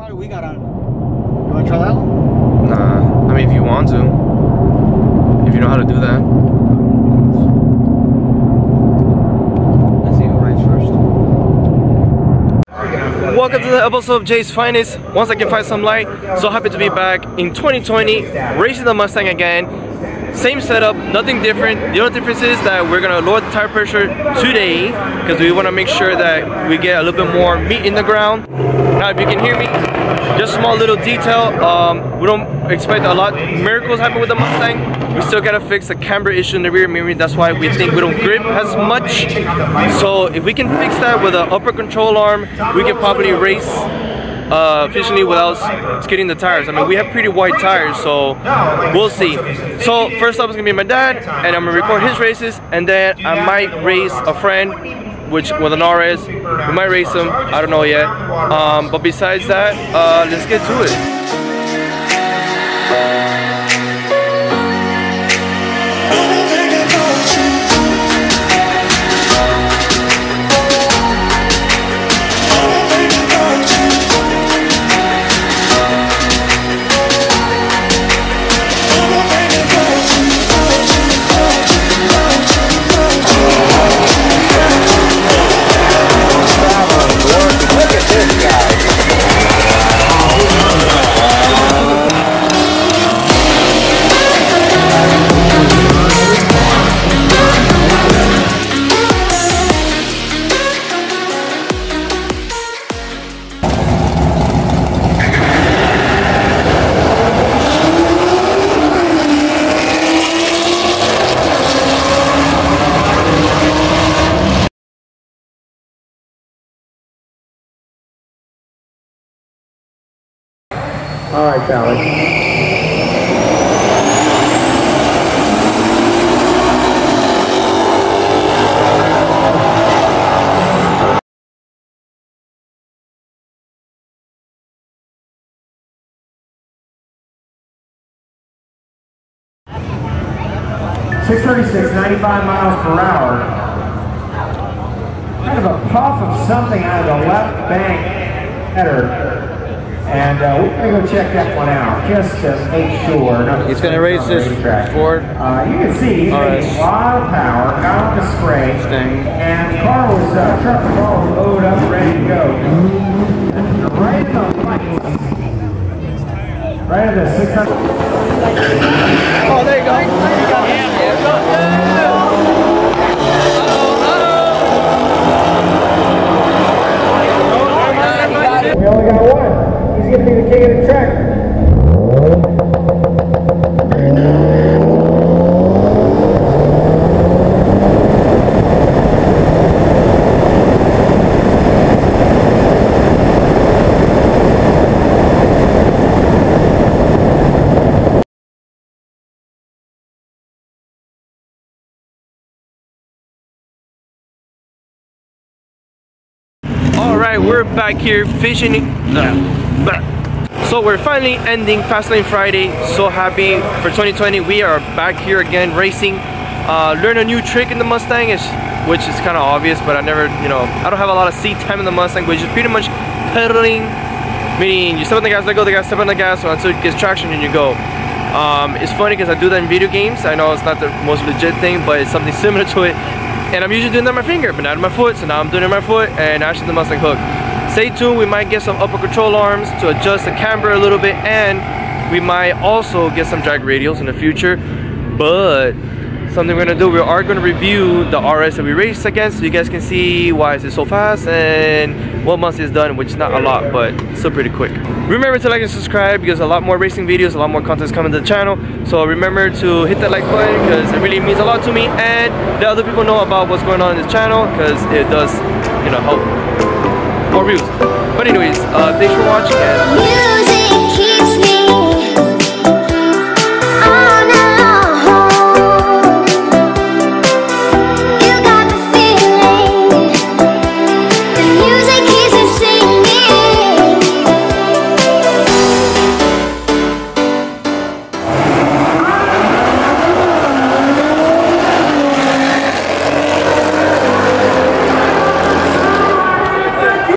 What do we got on? You want to try that one? Nah. I mean, if you want to. If you know how to do that. Welcome to the episode of Jay's Finest. Once I can find some light, so happy to be back in 2020, racing the Mustang again. Same setup, nothing different. The only difference is that we're gonna lower the tire pressure today because we want to make sure that we get a little bit more meat in the ground. Now, if you can hear me, just small little detail. We don't expect a lot miracles happen with the Mustang. We still gotta fix the camber issue in the rear mirror. That's why we think we don't grip as much. So if we can fix that with an upper control arm, we can probably race efficiently without skidding the tires. I mean, we have pretty wide tires, so we'll see. So first up is gonna be my dad, and I'm gonna record his races, and then I might race a friend, which with an RS, we might race him. I don't know yet. But besides that, let's get to it. Alright, Sally. .636, 95 miles per hour. Kind of a puff of something out of the left bank header. And we're going to go check that one out, just to make sure. He's going to race this Ford. You can see he's making a lot of power out of the spray. Stang. And the car was, truck and car was loaded up, ready to go. Right in the lights. Right in the 600. Oh, there you go. You got him. Yeah. We only got one. He's going to be the king of the track. All right, we're back here fishing. So we're finally ending Fastlane Friday. So happy for 2020. We are back here again racing. Learned a new trick in the Mustang, which is kind of obvious, but I never, I don't have a lot of seat time in the Mustang, which is pretty much pedaling, meaning you step on the gas, let go, the gas, step on the gas, so until it gets traction and you go. It's funny because I do that in video games. I know it's not the most legit thing, but it's something similar to it. And I'm usually doing that on my finger, but not on my foot, so now I'm doing it on my foot and actually the Mustang hook. Stay tuned, we might get some upper control arms to adjust the camber a little bit, and we might also get some drag radials in the future. But something we're gonna do, we are gonna review the RS that we raced against, so you guys can see why is it so fast and what Mustang is done, which is not a lot, but still pretty quick. Remember to like and subscribe because a lot more racing videos, a lot more content is coming to the channel. So remember to hit that like button because it really means a lot to me, and let other people know about what's going on in this channel because it does, help. Or views. But anyways, thanks for watching and